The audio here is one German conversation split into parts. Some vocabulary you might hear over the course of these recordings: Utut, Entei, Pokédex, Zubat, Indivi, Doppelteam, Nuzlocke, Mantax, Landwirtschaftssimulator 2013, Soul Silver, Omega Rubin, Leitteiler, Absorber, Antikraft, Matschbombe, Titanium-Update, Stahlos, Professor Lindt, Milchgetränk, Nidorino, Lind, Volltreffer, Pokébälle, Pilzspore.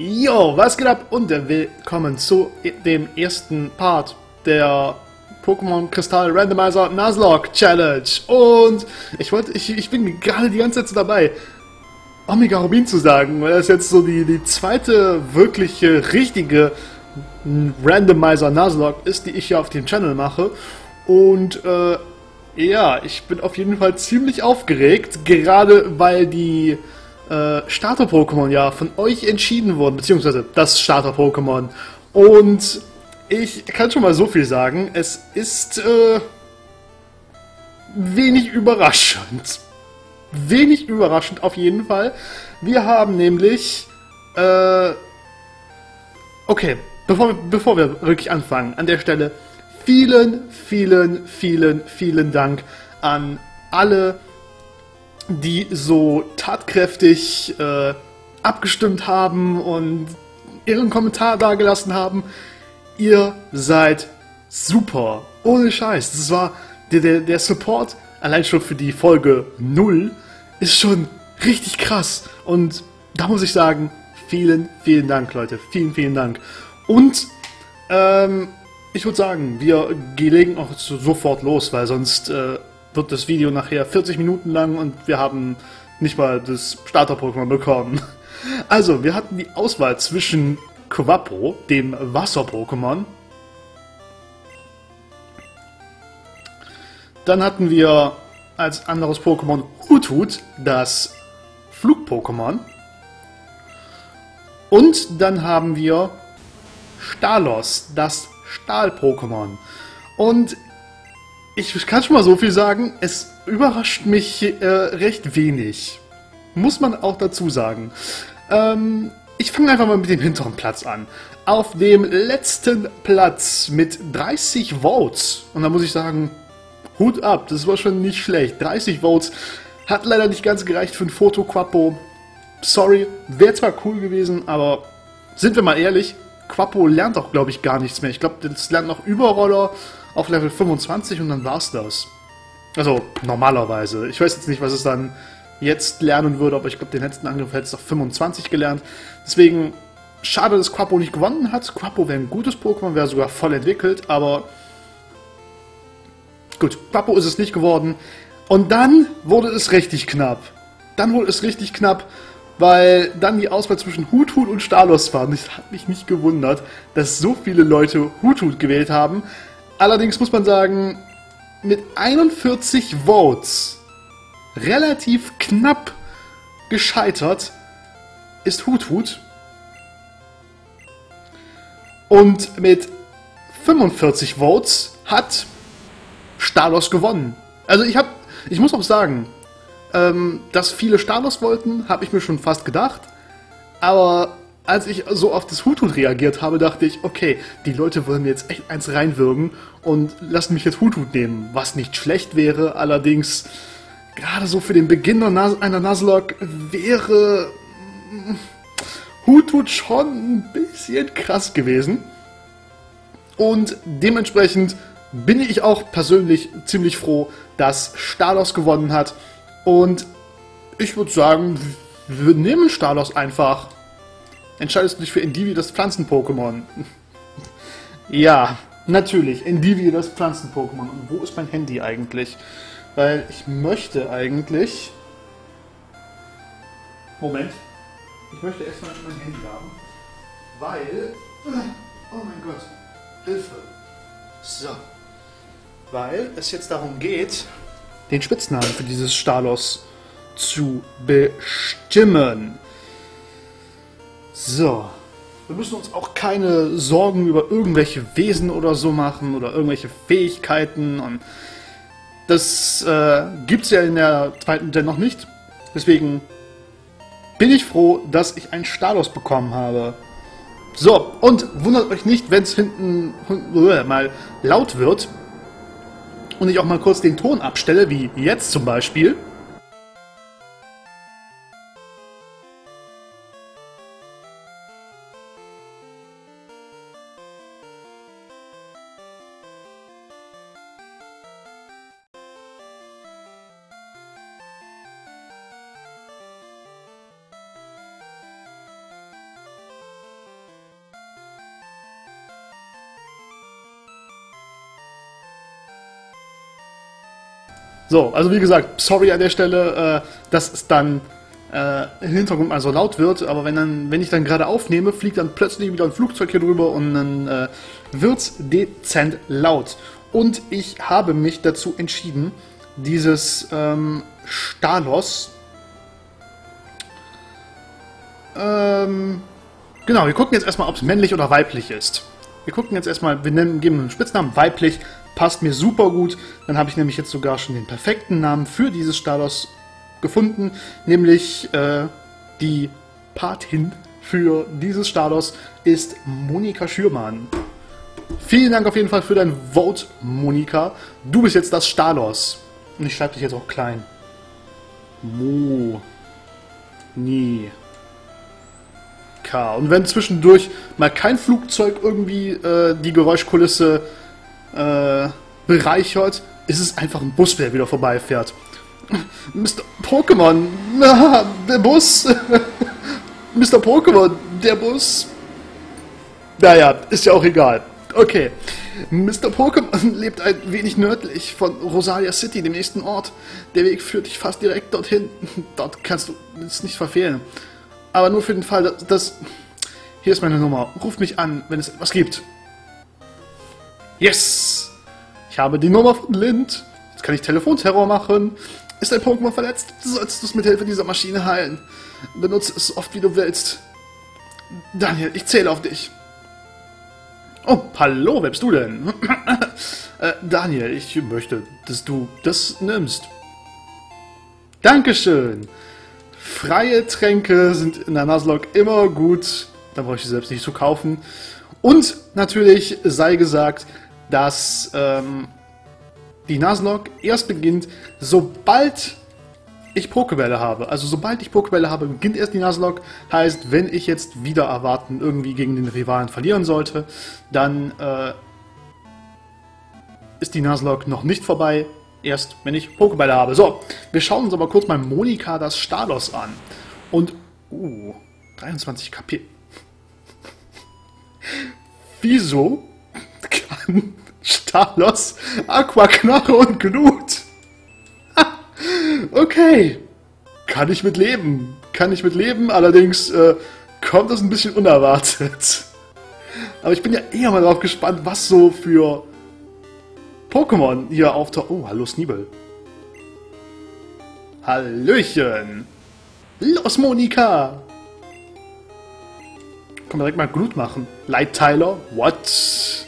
Jo, was geht ab und willkommen zu dem ersten Part der Pokémon Kristall Randomizer Nuzlocke Challenge. Und ich bin gerade die ganze Zeit so dabei, Omega Rubin zu sagen, weil das jetzt so die zweite wirkliche, richtige Randomizer Nuzlocke ist, die ich hier auf dem Channel mache. Und ja, ich bin auf jeden Fall ziemlich aufgeregt, gerade weil die Starter-Pokémon ja von euch entschieden wurden, beziehungsweise das Starter-Pokémon. Und ich kann schon mal so viel sagen, es ist wenig überraschend. Wenig überraschend auf jeden Fall. Wir haben nämlich okay, bevor wir wirklich anfangen, an der Stelle vielen Dank an alle, die so tatkräftig abgestimmt haben und ihren Kommentar dagelassen haben. Ihr seid super. Ohne Scheiß. Das war der Support, allein schon für die Folge 0, ist schon richtig krass. Und da muss ich sagen, vielen Dank, Leute. Vielen Dank. Und ich würde sagen, wir legen auch sofort los, weil sonst wird das Video nachher 40 Minuten lang und wir haben nicht mal das Starter-Pokémon bekommen. Also, wir hatten die Auswahl zwischen Quappo, dem Wasser-Pokémon. Dann hatten wir als anderes Pokémon Utut, das Flug-Pokémon. Und dann haben wir Stahlos, das Stahl-Pokémon. Und ich kann schon mal so viel sagen, es überrascht mich recht wenig. Muss man auch dazu sagen. Ich fange einfach mal mit dem hinteren Platz an. Auf dem letzten Platz mit 30 Votes. Und da muss ich sagen, Hut ab, das war schon nicht schlecht. 30 Votes hat leider nicht ganz gereicht für ein Foto Quappo. Sorry, wäre zwar cool gewesen, aber sind wir mal ehrlich, Quappo lernt auch, glaube ich, gar nichts mehr. Ich glaube, das lernt noch Überroller auf Level 25 und dann war's das. Also, normalerweise. Ich weiß jetzt nicht, was es dann jetzt lernen würde, aber ich glaube, den letzten Angriff hätte es auf 25 gelernt. Deswegen, schade, dass Quappo nicht gewonnen hat. Quappo wäre ein gutes Pokémon, wäre sogar voll entwickelt, aber gut, Quappo ist es nicht geworden. Und dann wurde es richtig knapp. Dann wurde es richtig knapp, weil dann die Auswahl zwischen Hutut und Stahlos war. Und es hat mich nicht gewundert, dass so viele Leute Hutut gewählt haben. Allerdings muss man sagen, mit 41 Votes relativ knapp gescheitert ist Hutut. Und mit 45 Votes hat Stahlos gewonnen. Also ich muss auch sagen, dass viele Stahlos wollten, habe ich mir schon fast gedacht. Aber als ich so auf das Hutut reagiert habe, dachte ich, okay, die Leute wollen mir jetzt echt eins reinwürgen und lassen mich jetzt Hutut nehmen, was nicht schlecht wäre. Allerdings, gerade so für den Beginn einer Nuzlocke wäre Hutut schon ein bisschen krass gewesen. Und dementsprechend bin ich auch persönlich ziemlich froh, dass Stahlos gewonnen hat. Und ich würde sagen, wir nehmen Stahlos einfach. Entscheidest du dich für Indivi, das Pflanzen-Pokémon? Ja, natürlich. Indivi, das Pflanzen-Pokémon. Und wo ist mein Handy eigentlich? Weil ich möchte eigentlich... Moment. Ich möchte erstmal mein Handy haben. Weil... Oh mein Gott. Hilfe. So. Weil es jetzt darum geht, den Spitznamen für dieses Stahlos zu bestimmen. So, wir müssen uns auch keine Sorgen über irgendwelche Wesen oder so machen oder irgendwelche Fähigkeiten und das gibt es ja in der zweiten Gen noch nicht. Deswegen bin ich froh, dass ich einen Stahlos bekommen habe. So, und wundert euch nicht, wenn es hinten mal laut wird und ich auch mal kurz den Ton abstelle, wie jetzt zum Beispiel. So, also wie gesagt, sorry an der Stelle, dass es dann im Hintergrund mal so laut wird, aber wenn ich dann gerade aufnehme, fliegt dann plötzlich wieder ein Flugzeug hier drüber und dann wird's dezent laut. Und ich habe mich dazu entschieden, dieses Stahlos. Genau, wir gucken jetzt erstmal, ob es männlich oder weiblich ist. Wir gucken jetzt erstmal, geben einen Spitznamen, weiblich, passt mir super gut. Dann habe ich nämlich jetzt sogar schon den perfekten Namen für dieses Stahlos gefunden, nämlich die Patin für dieses Stahlos ist Monika Schürmann. Vielen Dank auf jeden Fall für dein Vote, Monika. Du bist jetzt das Stahlos. Und ich schreibe dich jetzt auch klein. Mo-ni. Und wenn zwischendurch mal kein Flugzeug irgendwie die Geräuschkulisse bereichert, ist es einfach ein Bus, der wieder vorbeifährt. Mr. Pokémon, der Bus. Mr. Pokémon, der Bus. Naja, ist ja auch egal. Okay, Mr. Pokémon lebt ein wenig nördlich von Rosalia City, dem nächsten Ort. Der Weg führt dich fast direkt dorthin. Dort kannst du es nicht verfehlen. Aber nur für den Fall, dass... Hier ist meine Nummer. Ruf mich an, wenn es etwas gibt. Yes! Ich habe die Nummer von Lind. Jetzt kann ich Telefonterror machen. Ist dein Pokémon verletzt? Sollst du es mit Hilfe dieser Maschine heilen. Benutze es oft, wie du willst. Daniel, ich zähle auf dich. Oh, hallo, wer bist du denn? Daniel, ich möchte, dass du das nimmst. Dankeschön! Freie Tränke sind in der Nuzlocke immer gut. Da brauche ich sie selbst nicht zu kaufen. Und natürlich sei gesagt, dass die Nuzlocke erst beginnt, sobald ich Pokébälle habe. Also sobald ich Pokébälle habe, beginnt erst die Nuzlocke. Heißt, wenn ich jetzt wieder erwarten irgendwie gegen den Rivalen verlieren sollte, dann ist die Nuzlocke noch nicht vorbei. Erst, wenn ich Pokébälle habe. So, wir schauen uns aber kurz mal Monika das Stahlos an. Und, 23 KP. Wieso kann Stahlos Aquaknoche und Blut? Okay. Kann ich mit leben. Kann ich mit leben, allerdings kommt das ein bisschen unerwartet. Aber ich bin ja eher mal drauf gespannt, was so für Pokémon hier auftaucht. Oh, hallo Sneebel. Hallöchen. Los, Monika. Können wir direkt mal Blut machen. Leitteiler. What?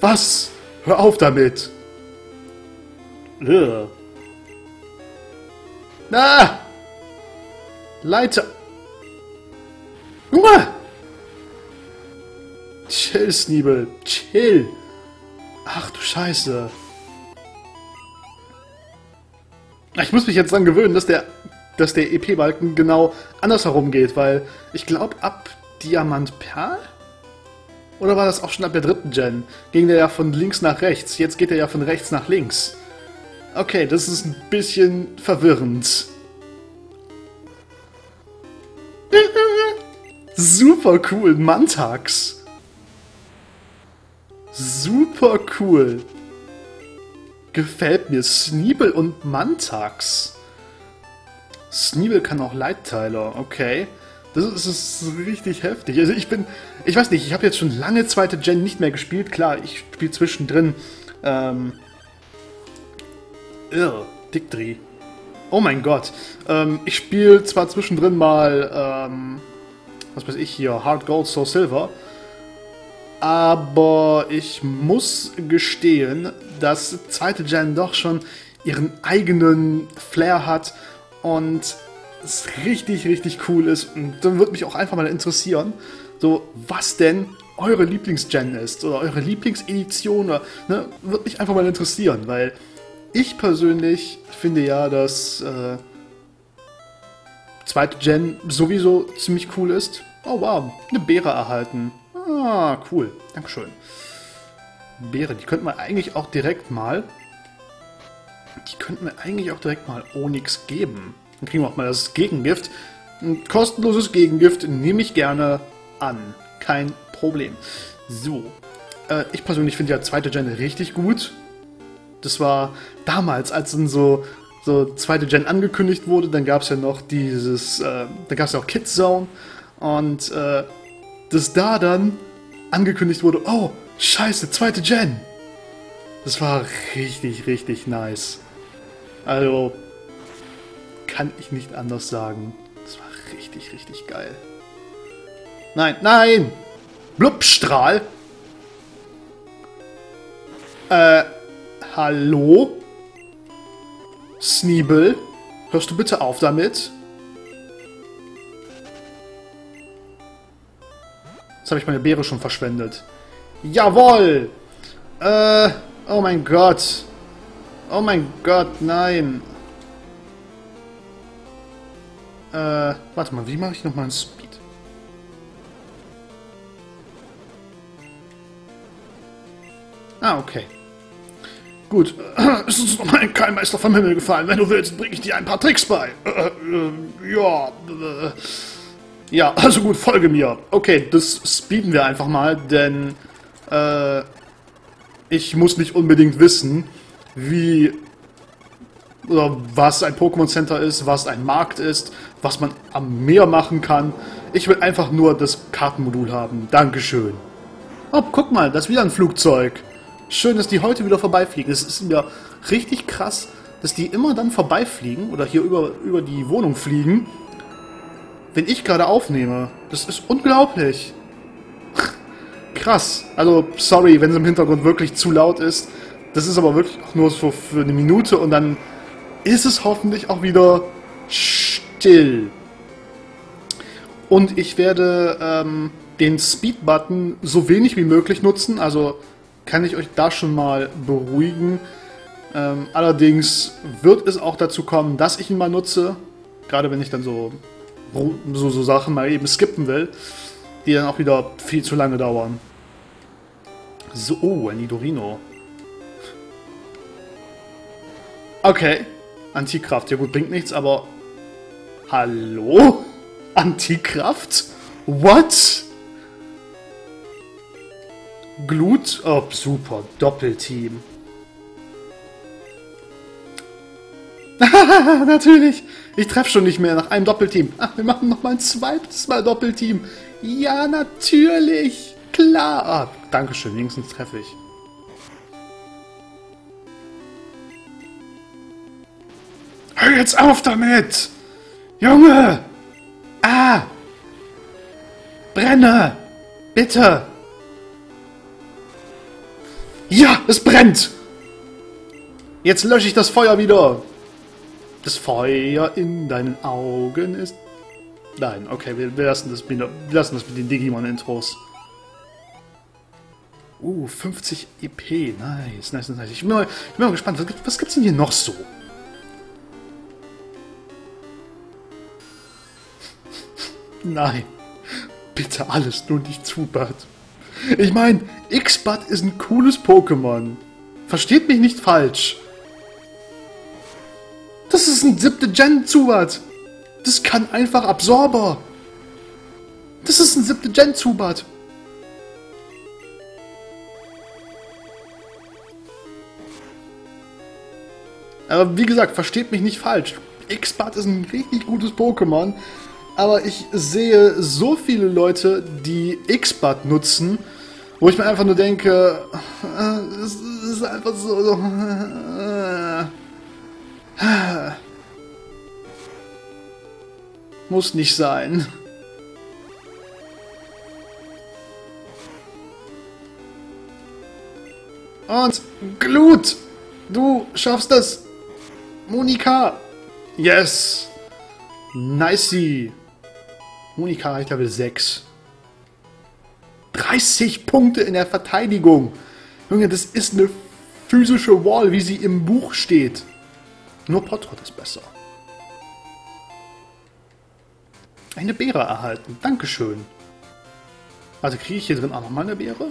Was? Hör auf damit. Ah! Leiter. Junge! Chill, Sneebel. Chill. Ach du Scheiße. Ich muss mich jetzt dran gewöhnen, dass der EP-Balken genau andersherum geht, weil ich glaube ab Diamant Perl? Oder war das auch schon ab der dritten Gen? Ging der ja von links nach rechts. Jetzt geht er ja von rechts nach links. Okay, das ist ein bisschen verwirrend. Super cool, Mantax. Super cool. Gefällt mir. Sneebel und Mantax. Sneebel kann auch Leitteiler. Okay. Das ist richtig heftig. Also ich weiß nicht, ich habe jetzt schon lange zweite Gen nicht mehr gespielt. Klar, ich spiele zwischendrin. Dickdri. Oh mein Gott. Ich spiele zwar zwischendrin mal, was weiß ich hier, HeartGold, Soul Silver. Aber ich muss gestehen, dass zweite Gen doch schon ihren eigenen Flair hat und es richtig, richtig cool ist. Und dann würde mich auch einfach mal interessieren, so was denn eure Lieblings-Gen ist oder eure Lieblingsedition. Ne, würde mich einfach mal interessieren, weil ich persönlich finde ja, dass zweite Gen sowieso ziemlich cool ist. Oh wow, eine Beere erhalten. Ah, cool. Dankeschön. Beere, die könnten wir eigentlich auch direkt mal Onyx geben. Dann kriegen wir auch mal das Gegengift. Ein kostenloses Gegengift nehme ich gerne an. Kein Problem. So. Ich persönlich finde ja zweite Gen richtig gut. Das war damals, als dann so zweite Gen angekündigt wurde, dann gab es ja noch dieses, dann gab es ja auch Kids Zone und dass da dann angekündigt wurde, oh, scheiße, zweite Gen. Das war richtig, richtig nice. Also, kann ich nicht anders sagen. Das war richtig, richtig geil. Nein, nein! Blubstrahl! Hallo? Sneebel? Hörst du bitte auf damit? Jetzt habe ich meine Beere schon verschwendet. Jawohl! Oh mein Gott. Oh mein Gott, nein. Warte mal, wie mache ich nochmal einen Speed? Ah, okay. Gut. Es ist nochmal ein Keilmeister vom Himmel gefallen. Wenn du willst, bringe ich dir ein paar Tricks bei. Ja, also gut, folge mir. Okay, das speeden wir einfach mal, denn ich muss nicht unbedingt wissen, wie oder was ein Pokémon Center ist, was ein Markt ist, was man am Meer machen kann. Ich will einfach nur das Kartenmodul haben. Dankeschön. Oh, guck mal, das ist wieder ein Flugzeug. Schön, dass die heute wieder vorbeifliegen. Es ist mir richtig krass, dass die immer dann vorbeifliegen oder hier über die Wohnung fliegen, wenn ich gerade aufnehme. Das ist unglaublich. Krass. Also, sorry, wenn es im Hintergrund wirklich zu laut ist. Das ist aber wirklich auch nur so für eine Minute und dann ist es hoffentlich auch wieder still. Und ich werde den Speed-Button so wenig wie möglich nutzen, also kann ich euch da schon mal beruhigen. Allerdings wird es auch dazu kommen, dass ich ihn mal nutze, gerade wenn ich dann so Sachen mal eben skippen will, die dann auch wieder viel zu lange dauern. So, oh, ein Nidorino. Okay. Antikraft. Ja gut, bringt nichts, aber... Hallo? Antikraft? What? Glut? Oh, super. Doppelteam. Natürlich. Ich treffe schon nicht mehr nach einem Doppelteam. Ach, wir machen nochmal ein zweites Mal Doppelteam. Ja, natürlich. Klar. Ah, Dankeschön. Wenigstens treffe ich. Hör jetzt auf damit! Junge! Ah! Brenne! Bitte! Ja, es brennt! Jetzt lösche ich das Feuer wieder! Das Feuer in deinen Augen ist... Nein, okay, wir lassen das mit den Digimon-Intros. 50 EP, nice, nice, nice. Ich bin mal gespannt, was gibt's denn hier noch so? Nein, bitte alles, nur nicht Zubat. Ich meine, X-Bat ist ein cooles Pokémon. Versteht mich nicht falsch. Das ist ein 7. Gen Zubat. Das kann einfach Absorber. Das ist ein 7. Gen Zubat. Aber wie gesagt, versteht mich nicht falsch. X-Bat ist ein richtig gutes Pokémon. Aber ich sehe so viele Leute, die X-Bat nutzen, wo ich mir einfach nur denke, es ist einfach so... Muss nicht sein. Und Glut! Du schaffst das! Monika! Yes! Nicey! Monika reicht Level 6. 30 Punkte in der Verteidigung. Junge, das ist eine physische Wall, wie sie im Buch steht. Nur Potrot ist besser. Eine Beere erhalten. Dankeschön. Also kriege ich hier drin auch nochmal eine Beere?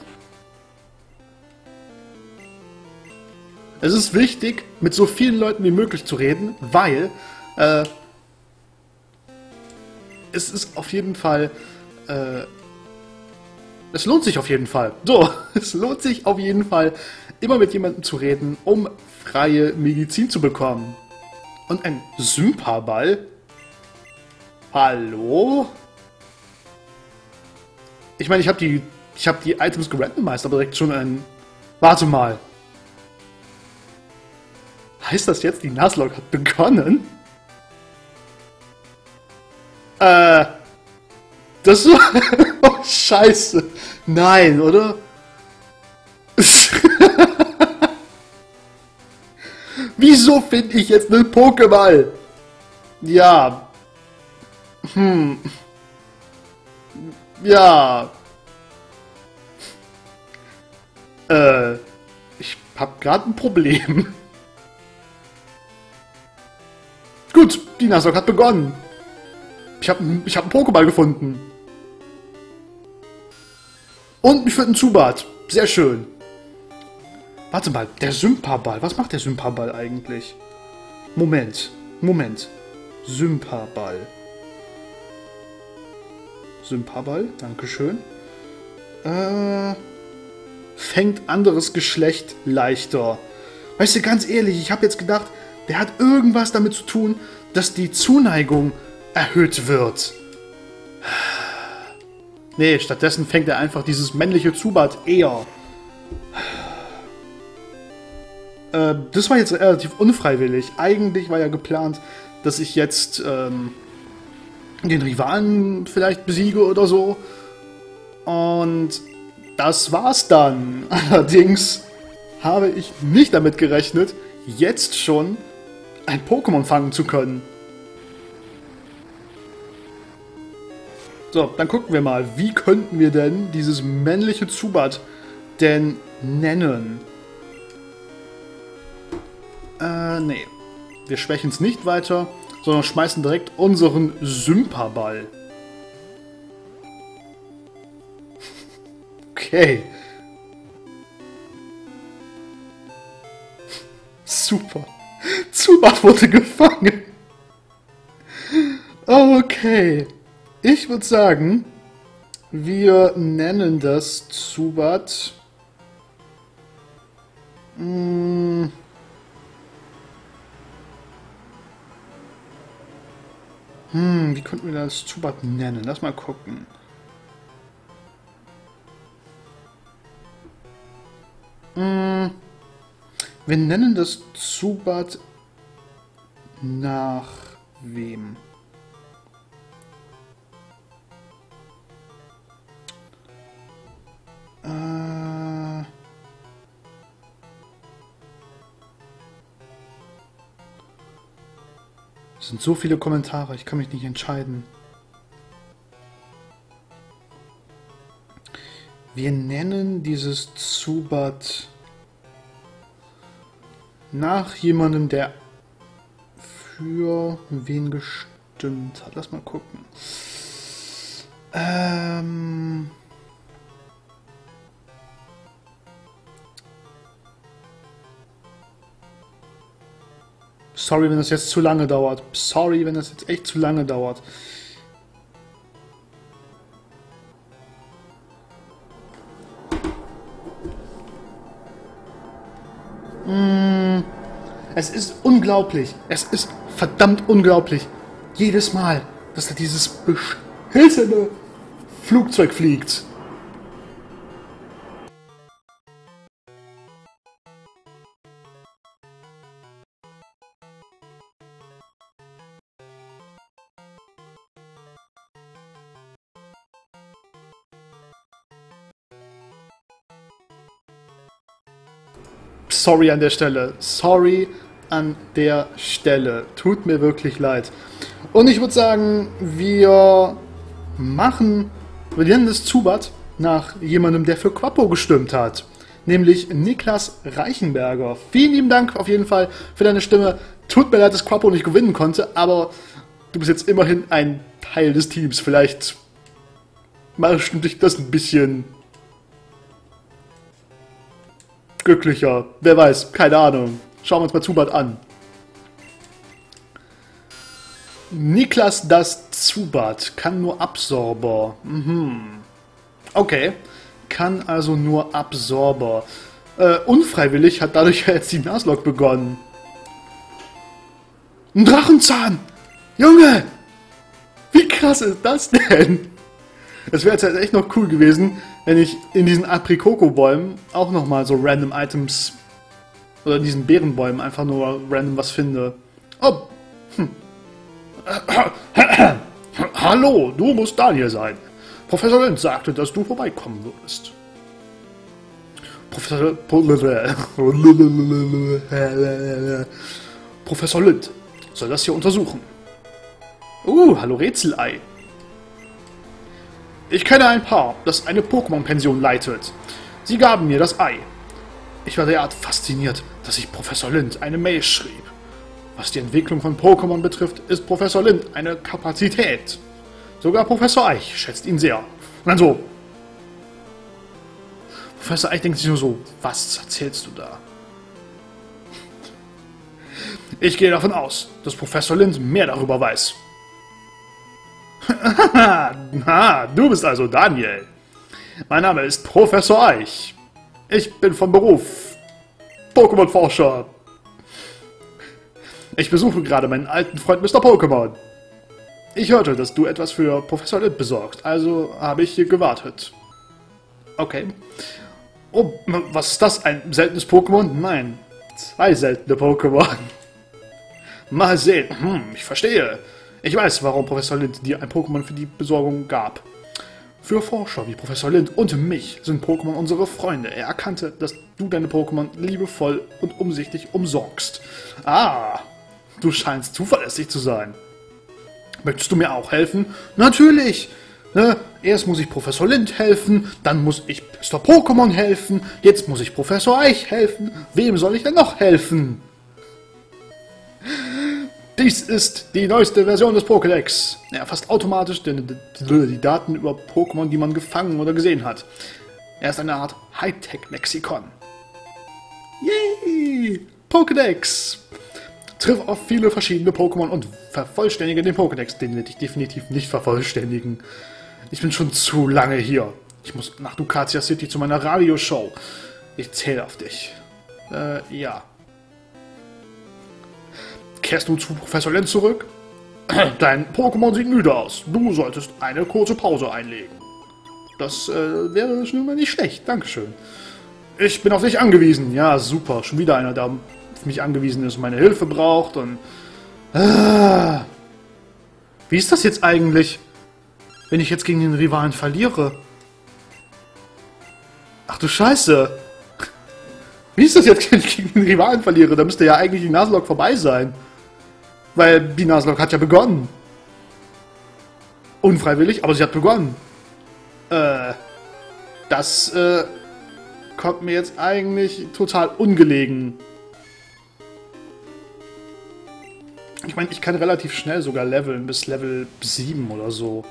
Es ist wichtig, mit so vielen Leuten wie möglich zu reden, weil... es ist auf jeden Fall, es lohnt sich auf jeden Fall. So. Es lohnt sich auf jeden Fall, immer mit jemandem zu reden, um freie Medizin zu bekommen. Und ein Sympaball? Hallo? Ich meine, ich hab die Items gerandomized, aber direkt schon ein... Warte mal. Heißt das jetzt, die Nuzlocke hat begonnen? Das war... Oh, scheiße. Nein, oder? Wieso finde ich jetzt einen Pokéball? Ja. Hm. Ja. Ich hab gerade ein Problem. Gut, die Nuzlocke hat begonnen. Ich hab einen Pokéball gefunden. Und mich für einen Zubat. Sehr schön. Warte mal, der Sympaball. Was macht der Sympaball eigentlich? Moment. Sympaball, dankeschön. Fängt anderes Geschlecht leichter. Weißt du, ganz ehrlich, ich habe jetzt gedacht, der hat irgendwas damit zu tun, dass die Zuneigung erhöht wird. Nee, stattdessen fängt er einfach dieses männliche Zubat eher. Das war jetzt relativ unfreiwillig. Eigentlich war ja geplant, dass ich jetzt den Rivalen vielleicht besiege oder so. Und das war's dann. Allerdings habe ich nicht damit gerechnet, jetzt schon ein Pokémon fangen zu können. So, dann gucken wir mal, wie könnten wir denn dieses männliche Zubat denn nennen? Nee. Wir schwächen es nicht weiter, sondern schmeißen direkt unseren Sympaball. Okay. Super. Zubat wurde gefangen. Okay. Ich würde sagen, wir nennen das Zubat. Wie könnten wir das Zubat nennen? Lass mal gucken. Wir nennen das Zubat nach wem? Es sind so viele Kommentare, ich kann mich nicht entscheiden. Wir nennen dieses Zubat nach jemandem, der für wen gestimmt hat. Lass mal gucken. Sorry, wenn das jetzt zu lange dauert. Sorry, wenn das jetzt echt zu lange dauert. Es ist unglaublich. Es ist verdammt unglaublich. Jedes Mal, dass da dieses beschissene Flugzeug fliegt. Sorry an der Stelle. Sorry an der Stelle. Tut mir wirklich leid. Und ich würde sagen, wir nennen das Zubat nach jemandem, der für Quappo gestimmt hat. Nämlich Niklas Reichenberger. Vielen lieben Dank auf jeden Fall für deine Stimme. Tut mir leid, dass Quappo nicht gewinnen konnte, aber du bist jetzt immerhin ein Teil des Teams. Vielleicht stimmt dich das ein bisschen... glücklicher. Wer weiß. Keine Ahnung. Schauen wir uns mal Zubat an. Niklas das Zubat. Kann nur Absorber. Okay. kann also nur Absorber. Unfreiwillig hat dadurch jetzt die Nuzlocke begonnen. Ein Drachenzahn! Junge! Wie krass ist das denn? Es wäre jetzt halt echt noch cool gewesen, wenn ich in diesen Aprikoko-Bäumen auch nochmal so random Items oder in diesen Beerenbäumen einfach nur random was finde. Oh! Hm. Hallo, du musst Daniel sein. Professor Lindt sagte, dass du vorbeikommen würdest. Professor Lindt soll das hier untersuchen. Hallo Rätselei. Ich kenne ein Paar, das eine Pokémon-Pension leitet. Sie gaben mir das Ei. Ich war derart fasziniert, dass ich Professor Lindt eine Mail schrieb. Was die Entwicklung von Pokémon betrifft, ist Professor Lindt eine Kapazität. Sogar Professor Eich schätzt ihn sehr. Und dann so. Professor Eich denkt sich nur so, was erzählst du da? Ich gehe davon aus, dass Professor Lindt mehr darüber weiß. Haha, du bist also Daniel. Mein Name ist Professor Eich. Ich bin von Beruf Pokémon-Forscher. Ich besuche gerade meinen alten Freund Mr. Pokémon. Ich hörte, dass du etwas für Professor Lindt besorgst, also habe ich hier gewartet. Okay. Oh, was ist das? Ein seltenes Pokémon? Nein, zwei seltene Pokémon. Mal sehen. Ich verstehe. Ich weiß, warum Professor Lindt dir ein Pokémon für die Besorgung gab. Für Forscher wie Professor Lindt und mich sind Pokémon unsere Freunde. Er erkannte, dass du deine Pokémon liebevoll und umsichtig umsorgst. Ah, du scheinst zuverlässig zu sein. Möchtest du mir auch helfen? Natürlich! Ne? Erst muss ich Professor Lindt helfen, dann muss ich Mr. Pokémon helfen, jetzt muss ich Professor Eich helfen. Wem soll ich denn noch helfen? Dies ist die neueste Version des Pokédex. Er erfasst automatisch die Daten über Pokémon, die man gefangen oder gesehen hat. Er ist eine Art Hightech-Lexikon. Yay! Pokédex! Triff auf viele verschiedene Pokémon und vervollständige den Pokédex. Den werde ich definitiv nicht vervollständigen. Ich bin schon zu lange hier. Ich muss nach Ducatia City zu meiner Radioshow. Ich zähle auf dich. Ja. Kehrst du zu Professor Lindt zurück? Dein Pokémon sieht müde aus. Du solltest eine kurze Pause einlegen. Das wäre schon mal nicht schlecht. Dankeschön. Ich bin auf dich angewiesen. Ja, super. Schon wieder einer, der auf mich angewiesen ist und meine Hilfe braucht. Und wie ist das jetzt eigentlich, wenn ich jetzt gegen den Rivalen verliere? Ach du Scheiße. Wie ist das jetzt, wenn ich gegen den Rivalen verliere? Da müsste ja eigentlich die Nuzlocke vorbei sein. Weil die Nuzlocke hat ja begonnen. Unfreiwillig, aber sie hat begonnen. Das kommt mir jetzt eigentlich total ungelegen. Ich meine, ich kann relativ schnell sogar leveln, bis Level 7 oder so.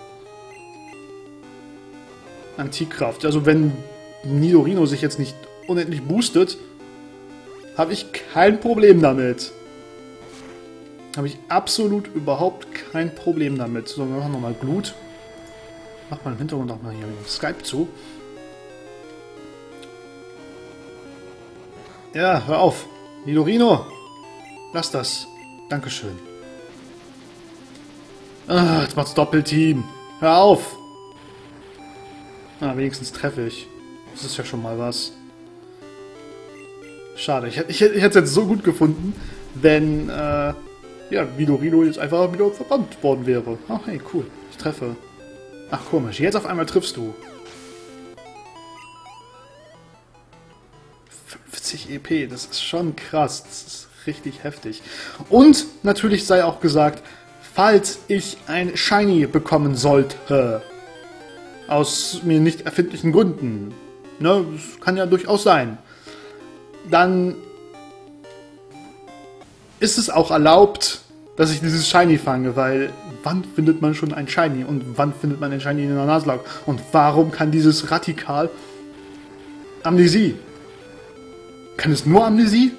Antikraft. Also wenn Nidorino sich jetzt nicht unendlich boostet, habe ich kein Problem damit. Habe ich absolut überhaupt kein Problem damit. So, wir machen nochmal Blut. Mach mal im Hintergrund auch mal hier mit Skype zu. Ja, hör auf. Nidorino, lass das. Dankeschön. Ah, jetzt macht's Doppelteam. Hör auf. Ah, wenigstens treffe ich. Das ist ja schon mal was. Schade. Ich hätte es jetzt so gut gefunden, wenn ja, Nidorino jetzt einfach wieder verbannt worden wäre. Ach, hey, cool. Ich treffe. Ach, komisch. Jetzt auf einmal triffst du. 50 EP. Das ist schon krass. Das ist richtig heftig. Und natürlich sei auch gesagt, falls ich ein Shiny bekommen sollte. Aus mir nicht erfindlichen Gründen. Ne, das kann ja durchaus sein. Dann ist es auch erlaubt, dass ich dieses Shiny fange, weil wann findet man schon ein Shiny und wann findet man ein Shiny in der Nuzlocke? Und warum kann dieses Radikal Amnesie? Kann es nur Amnesie?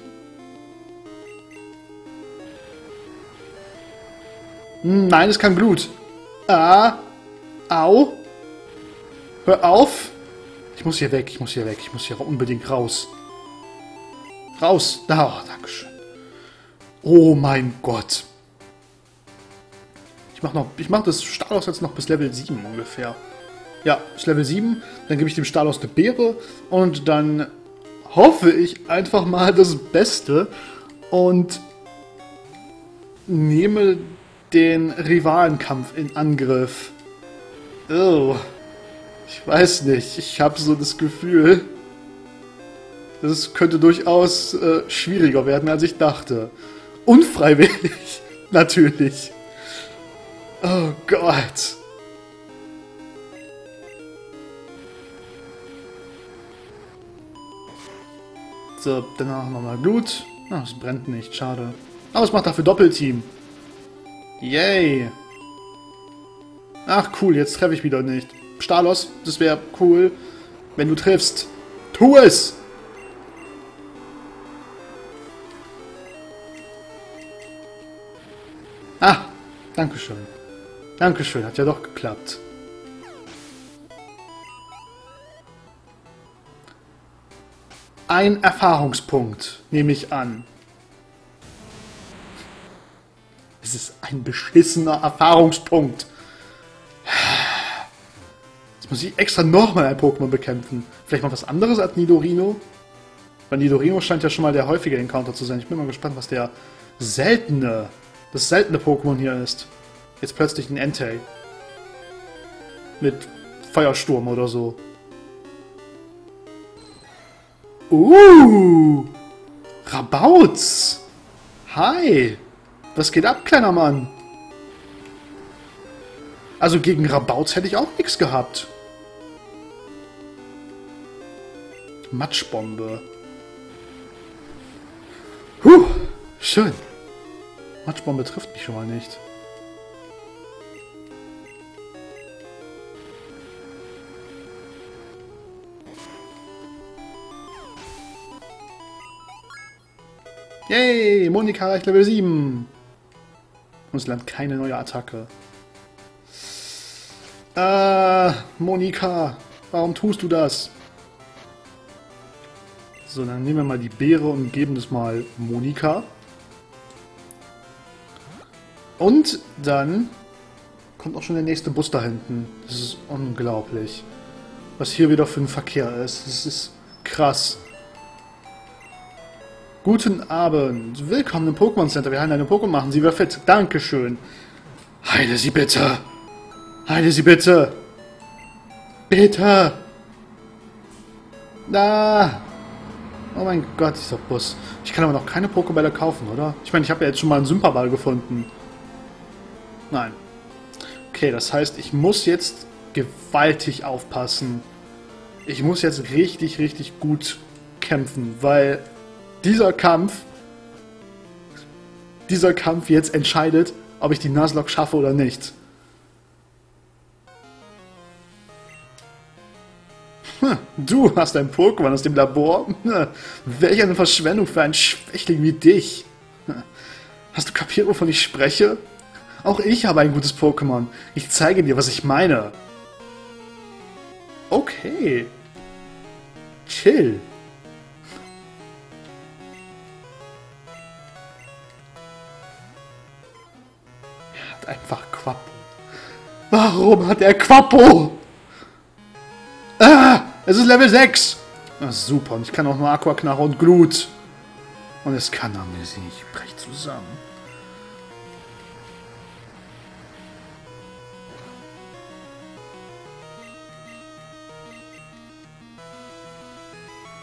Nein, es kann Blut. Ah, au. Hör auf. Ich muss hier weg, ich muss hier weg, ich muss hier unbedingt raus. Raus! Da, oh, dankeschön. Oh mein Gott. Ich mach das Stahlos jetzt noch bis Level 7 ungefähr. Ja, bis Level 7. Dann gebe ich dem Stahlos eine Beere. Und dann hoffe ich einfach mal das Beste. Und nehme den Rivalenkampf in Angriff. Oh. Ich weiß nicht. Ich habe so das Gefühl, das könnte durchaus schwieriger werden, als ich dachte. Unfreiwillig, natürlich. Oh Gott. So, danach nochmal Blut. Ah, es brennt nicht, schade. Aber es macht dafür Doppelteam. Yay. Ach cool, jetzt treffe ich wieder nicht. Stahlos, das wäre cool, wenn du triffst. Tu es! Ah, dankeschön. Dankeschön, hat ja doch geklappt. Ein Erfahrungspunkt, nehme ich an. Es ist ein beschissener Erfahrungspunkt. Jetzt muss ich extra nochmal ein Pokémon bekämpfen. Vielleicht mal was anderes als Nidorino? Weil Nidorino scheint ja schon mal der häufige Encounter zu sein. Ich bin mal gespannt, was der seltene... Das seltene Pokémon hier ist. Jetzt plötzlich ein Entei. Mit Feuersturm oder so. Rabautz! Hi! Was geht ab, kleiner Mann? Also gegen Rabautz hätte ich auch nichts gehabt. Matschbombe. Huh! Schön. Matschbombe trifft mich schon mal nicht. Yay! Monika erreicht Level 7. Und es landet keine neue Attacke. Monika, warum tust du das? So, dann nehmen wir mal die Beere und geben das mal Monika. Und dann kommt auch schon der nächste Bus da hinten. Das ist unglaublich. Was hier wieder für ein Verkehr ist. Das ist krass. Guten Abend. Willkommen im Pokémon Center. Wir heilen eine Pokémon, machen Sie wieder fit. Dankeschön. Heile sie bitte. Heile sie bitte. Bitte. Da. Oh mein Gott, dieser Bus. Ich kann aber noch keine Pokébälle kaufen, oder? Ich meine, ich habe ja jetzt schon mal einen Symperball gefunden. Nein. Okay, das heißt, ich muss jetzt gewaltig aufpassen. Ich muss jetzt richtig, richtig gut kämpfen, weil dieser Kampf jetzt entscheidet, ob ich die Nuzlocke schaffe oder nicht. Du hast ein Pokémon aus dem Labor? Welch eine Verschwendung für einen Schwächling wie dich. Hast du kapiert, wovon ich spreche? Auch ich habe ein gutes Pokémon. Ich zeige dir, was ich meine. Okay. Chill. Er hat einfach Quappo. Warum hat er Quappo? Ah! Es ist Level 6! Ach, super, und ich kann auch nur Aquaknoche und Blut. Und es kann Amnesie. Ich brech zusammen.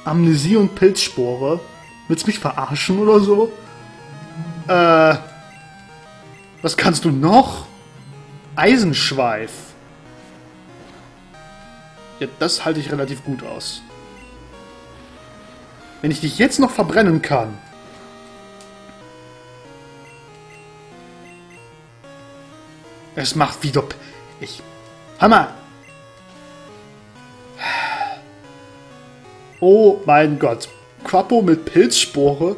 Amnesie und Pilzspore? Willst du mich verarschen oder so? Was kannst du noch? Eisenschweif. Ja, das halte ich relativ gut aus. Wenn ich dich jetzt noch verbrennen kann. Es macht wieder... Hammer! Oh mein Gott. Quappo mit Pilzspore.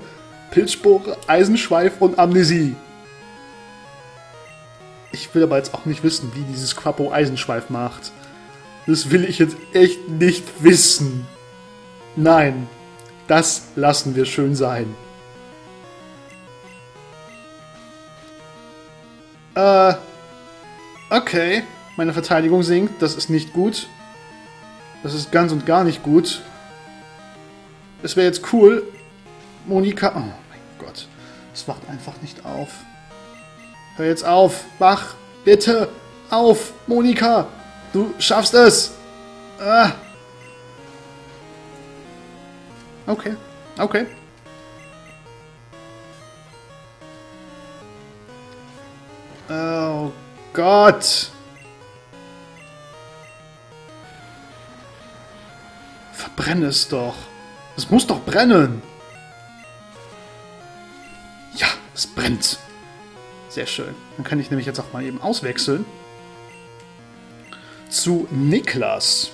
Pilzspore, Eisenschweif und Amnesie. Ich will aber jetzt auch nicht wissen, wie dieses Quappo Eisenschweif macht. Das will ich jetzt echt nicht wissen. Nein, das lassen wir schön sein. Okay. Meine Verteidigung sinkt. Das ist nicht gut. Das ist ganz und gar nicht gut. Es wäre jetzt cool. Monika... Oh mein Gott. Es wacht einfach nicht auf. Hör jetzt auf. Wach. Bitte. Auf. Monika. Du schaffst es. Ah. Okay. Okay. Oh Gott. Verbrenne es doch. Es muss doch brennen. Ja, es brennt. Sehr schön. Dann kann ich nämlich jetzt auch mal eben auswechseln. Zu Niklas.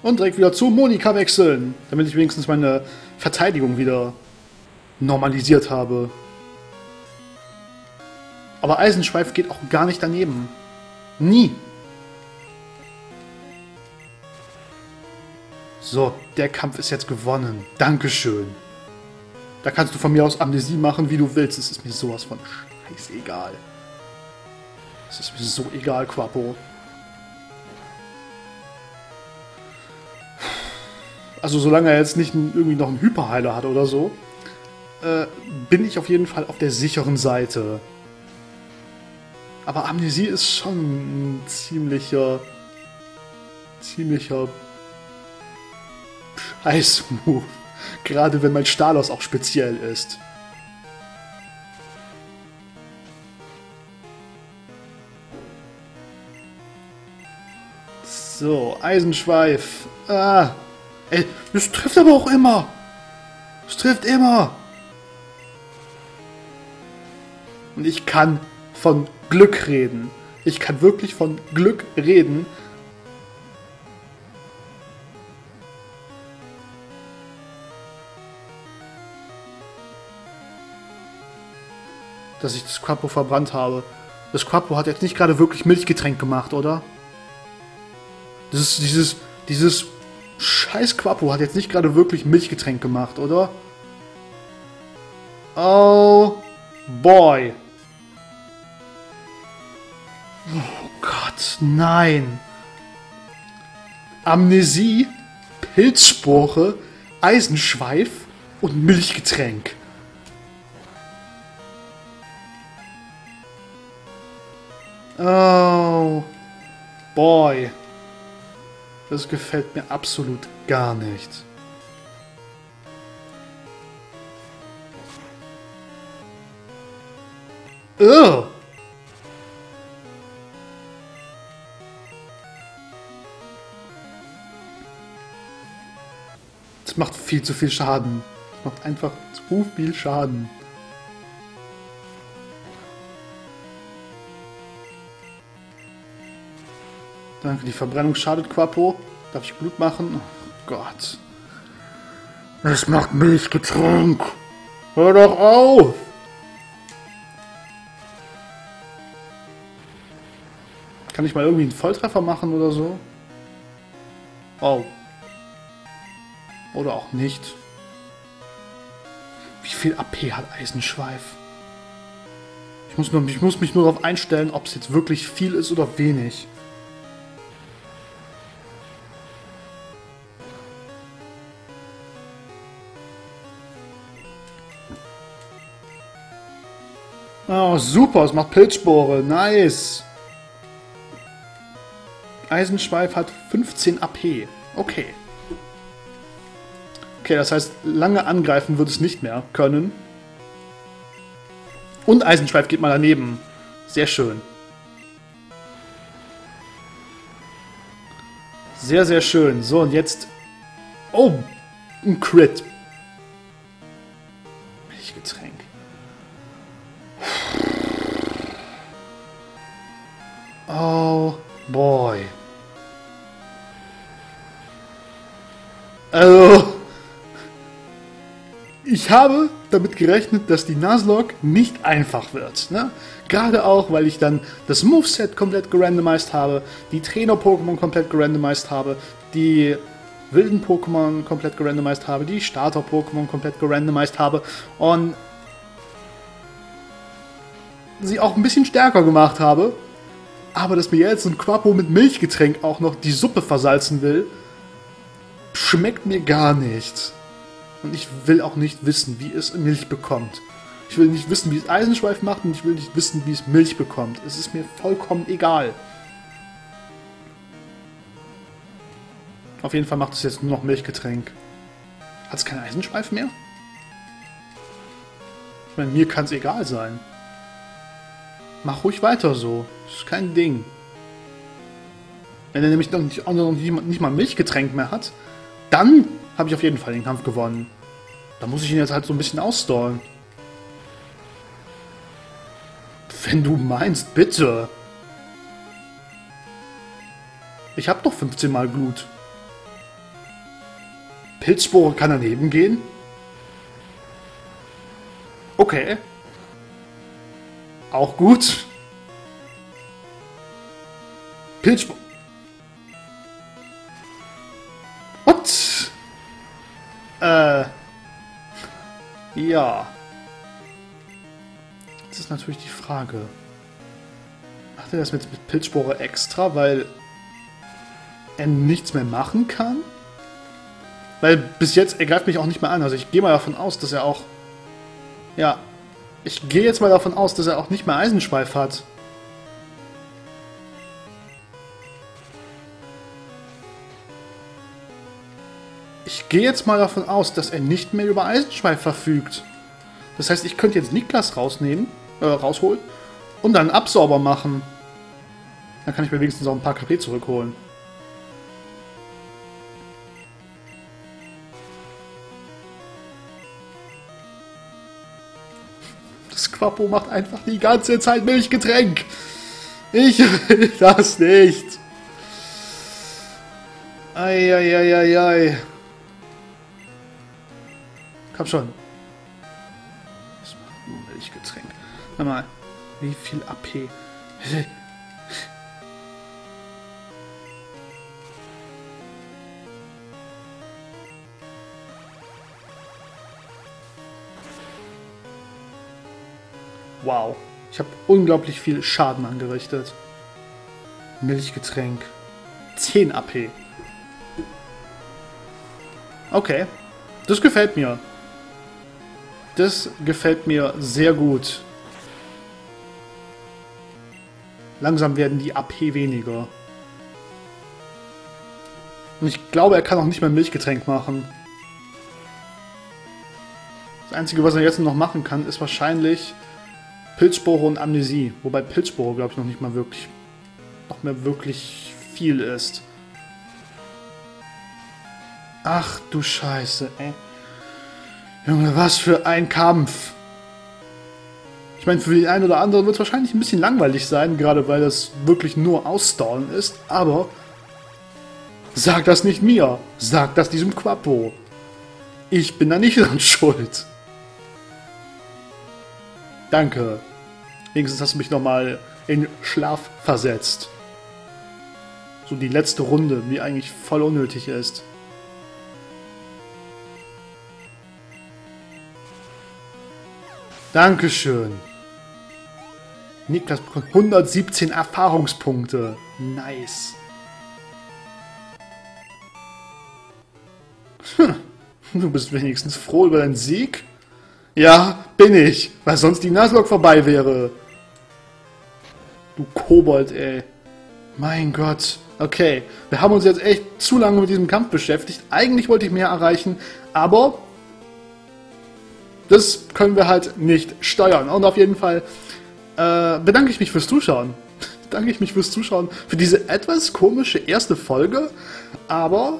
Und direkt wieder zu Monika wechseln, damit ich wenigstens meine Verteidigung wieder normalisiert habe. Aber Eisenschweif geht auch gar nicht daneben. Nie. So, der Kampf ist jetzt gewonnen. Dankeschön. Da kannst du von mir aus Amnesie machen, wie du willst. Es ist mir sowas von scheißegal. Es ist mir so egal, Quappo. Also solange er jetzt nicht irgendwie noch einen Hyperheiler hat oder so, bin ich auf jeden Fall auf der sicheren Seite. Aber Amnesie ist schon ein ziemlicher Scheiß-Move. Gerade wenn mein Stahlos auch speziell ist. So, Eisenschweif. Ah! Ey, das trifft aber auch immer. Das trifft immer. Und ich kann von Glück reden. Ich kann wirklich von Glück reden. Dass ich das Quappo verbrannt habe. Das Quappo hat jetzt nicht gerade wirklich Milchgetränk gemacht, oder? Das ist dieses Scheiß Quappo hat jetzt nicht gerade wirklich Milchgetränk gemacht, oder? Oh boy. Oh Gott, nein. Amnesie, Pilzspore, Eisenschweif und Milchgetränk. Oh boy. Das gefällt mir absolut gar nicht. Ugh. Das macht viel zu viel Schaden. Das macht einfach zu viel Schaden. Danke, die Verbrennung schadet Quappo. Darf ich Blut machen? Oh Gott. Es macht Milchgetränk. Hör doch auf! Kann ich mal irgendwie einen Volltreffer machen oder so? Oh. Oder auch nicht. Wie viel AP hat Eisenschweif? Ich muss mich nur darauf einstellen, ob es jetzt wirklich viel ist oder wenig. Oh, super, es macht Pilzspore. Nice. Eisenschweif hat 15 AP. Okay. Okay, das heißt, lange angreifen wird es nicht mehr können. Und Eisenschweif geht mal daneben. Sehr schön. Sehr, sehr schön. So, und jetzt... Oh, ein Crit. Milchgetränk. Oh boy. Also, ich habe damit gerechnet, dass die Nuzlocke nicht einfach wird. Ne? Gerade auch, weil ich dann das Moveset komplett gerandomized habe, die Trainer-Pokémon komplett gerandomized habe, die wilden Pokémon komplett gerandomized habe, die Starter-Pokémon komplett gerandomized habe und sie auch ein bisschen stärker gemacht habe. Aber dass mir jetzt ein Quappo mit Milchgetränk auch noch die Suppe versalzen will, schmeckt mir gar nicht. Und ich will auch nicht wissen, wie es Milch bekommt. Ich will nicht wissen, wie es Eisenschweif macht und ich will nicht wissen, wie es Milch bekommt. Es ist mir vollkommen egal. Auf jeden Fall macht es jetzt nur noch Milchgetränk. Hat es keinen Eisenschweif mehr? Ich meine, mir kann es egal sein. Mach ruhig weiter so. Ist kein Ding. Wenn er nämlich noch nicht mal Milchgetränk mehr hat, dann habe ich auf jeden Fall den Kampf gewonnen. Da muss ich ihn jetzt halt so ein bisschen ausstallen. Wenn du meinst, bitte. Ich habe noch 15 Mal Blut. Pilzspore kann daneben gehen? Okay. Auch gut. Pilzspore. What? Ja. Das ist natürlich die Frage. Macht er das mit Pilzspore extra, weil er nichts mehr machen kann? Weil bis jetzt, er greift mich auch nicht mehr an. Also ich gehe mal davon aus, dass er auch... Ja. Ich gehe jetzt mal davon aus, dass er auch nicht mehr Eisenschweif hat. Ich gehe jetzt mal davon aus, dass er nicht mehr über Eisenschweif verfügt. Das heißt, ich könnte jetzt Niklas rausholen und dann einen Absorber machen. Dann kann ich mir wenigstens auch ein paar KP zurückholen. Quappo macht einfach die ganze Zeit Milchgetränk. Ich will das nicht. Eieieiei. Komm schon. Das macht nur Milchgetränk. Hör mal, wie viel AP? Wow, ich habe unglaublich viel Schaden angerichtet. Milchgetränk. 10 AP. Okay, das gefällt mir. Das gefällt mir sehr gut. Langsam werden die AP weniger. Und ich glaube, er kann auch nicht mehr Milchgetränk machen. Das Einzige, was er jetzt noch machen kann, ist wahrscheinlich... Pilzspore und Amnesie, wobei Pilzspore, glaube ich, noch nicht mehr wirklich viel ist. Ach du Scheiße, ey. Junge, was für ein Kampf. Ich meine, für den einen oder anderen wird es wahrscheinlich ein bisschen langweilig sein, gerade weil das wirklich nur Ausdauern ist, aber sag das nicht mir, sag das diesem Quappo. Ich bin da nicht dran schuld. Danke. Wenigstens hast du mich nochmal in Schlaf versetzt. So die letzte Runde, die eigentlich voll unnötig ist. Dankeschön. Niklas bekommt 117 Erfahrungspunkte. Nice. Hm. Du bist wenigstens froh über deinen Sieg? Ja, bin ich, weil sonst die Nuzlocke vorbei wäre. Du Kobold, ey. Mein Gott. Okay, wir haben uns jetzt echt zu lange mit diesem Kampf beschäftigt. Eigentlich wollte ich mehr erreichen, aber das können wir halt nicht steuern. Und auf jeden Fall bedanke ich mich fürs Zuschauen. Danke ich mich fürs Zuschauen für diese etwas komische erste Folge, aber...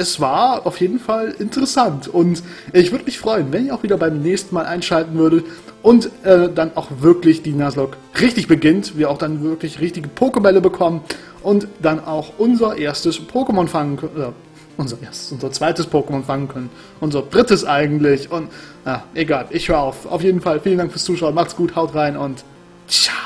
Es war auf jeden Fall interessant und ich würde mich freuen, wenn ihr auch wieder beim nächsten Mal einschalten würdet und dann auch wirklich die Nuzlocke richtig beginnt, wir auch dann wirklich richtige Pokébälle bekommen und dann auch unser erstes Pokémon fangen können. Unser zweites Pokémon fangen können. Unser drittes eigentlich. Und egal, ich höre auf. Auf jeden Fall, vielen Dank fürs Zuschauen. Macht's gut, haut rein und ciao.